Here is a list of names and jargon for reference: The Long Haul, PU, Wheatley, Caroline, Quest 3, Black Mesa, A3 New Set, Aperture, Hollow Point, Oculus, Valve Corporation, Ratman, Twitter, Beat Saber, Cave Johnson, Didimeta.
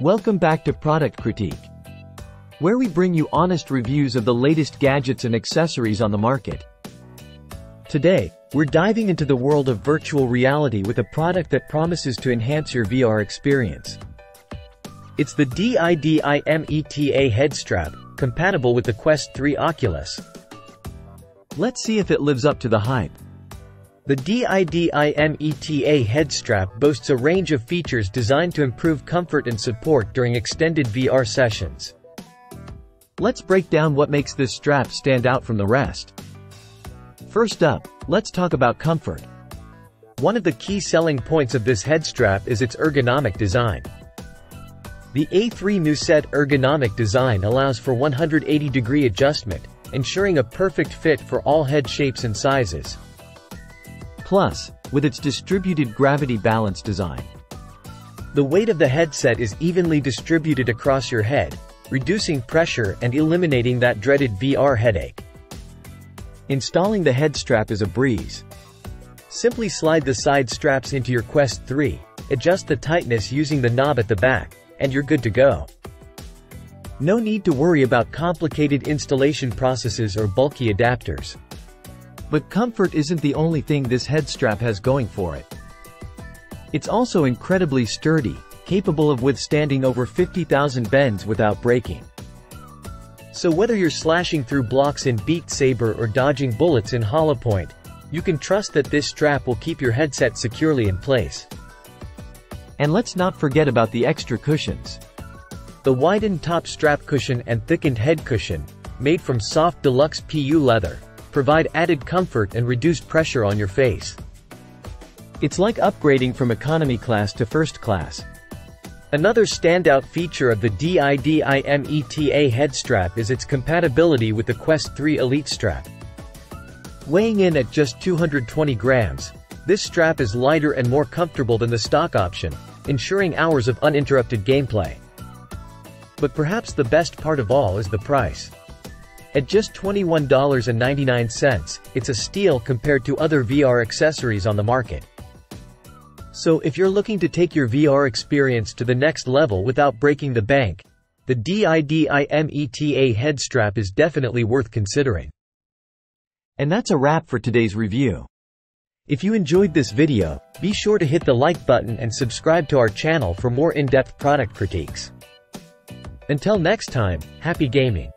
Welcome back to Product Critique, where we bring you honest reviews of the latest gadgets and accessories on the market. Today, we're diving into the world of virtual reality with a product that promises to enhance your VR experience. It's the Didimeta head strap, compatible with the Quest 3 Oculus. Let's see if it lives up to the hype. The Didimeta head strap boasts a range of features designed to improve comfort and support during extended VR sessions. Let's break down what makes this strap stand out from the rest. First up, let's talk about comfort. One of the key selling points of this head strap is its ergonomic design. The A3 New Set ergonomic design allows for 180-degree adjustment, ensuring a perfect fit for all head shapes and sizes. Plus, with its distributed gravity balance design, the weight of the headset is evenly distributed across your head, reducing pressure and eliminating that dreaded VR headache. Installing the head strap is a breeze. Simply slide the side straps into your Quest 3, adjust the tightness using the knob at the back, and you're good to go. No need to worry about complicated installation processes or bulky adapters. But comfort isn't the only thing this head strap has going for it. It's also incredibly sturdy, capable of withstanding over 50,000 bends without breaking. So whether you're slashing through blocks in Beat Saber or dodging bullets in Hollow Point, you can trust that this strap will keep your headset securely in place. And let's not forget about the extra cushions. The widened top strap cushion and thickened head cushion, made from soft deluxe PU leather, provide added comfort and reduced pressure on your face. It's like upgrading from economy class to first class. Another standout feature of the Didimeta head strap is its compatibility with the Quest 3 Elite strap. Weighing in at just 220 grams, this strap is lighter and more comfortable than the stock option, ensuring hours of uninterrupted gameplay. But perhaps the best part of all is the price. At just $21.99, it's a steal compared to other VR accessories on the market. So if you're looking to take your VR experience to the next level without breaking the bank, the Didimeta head strap is definitely worth considering. And that's a wrap for today's review. If you enjoyed this video, be sure to hit the like button and subscribe to our channel for more in-depth product critiques. Until next time, happy gaming!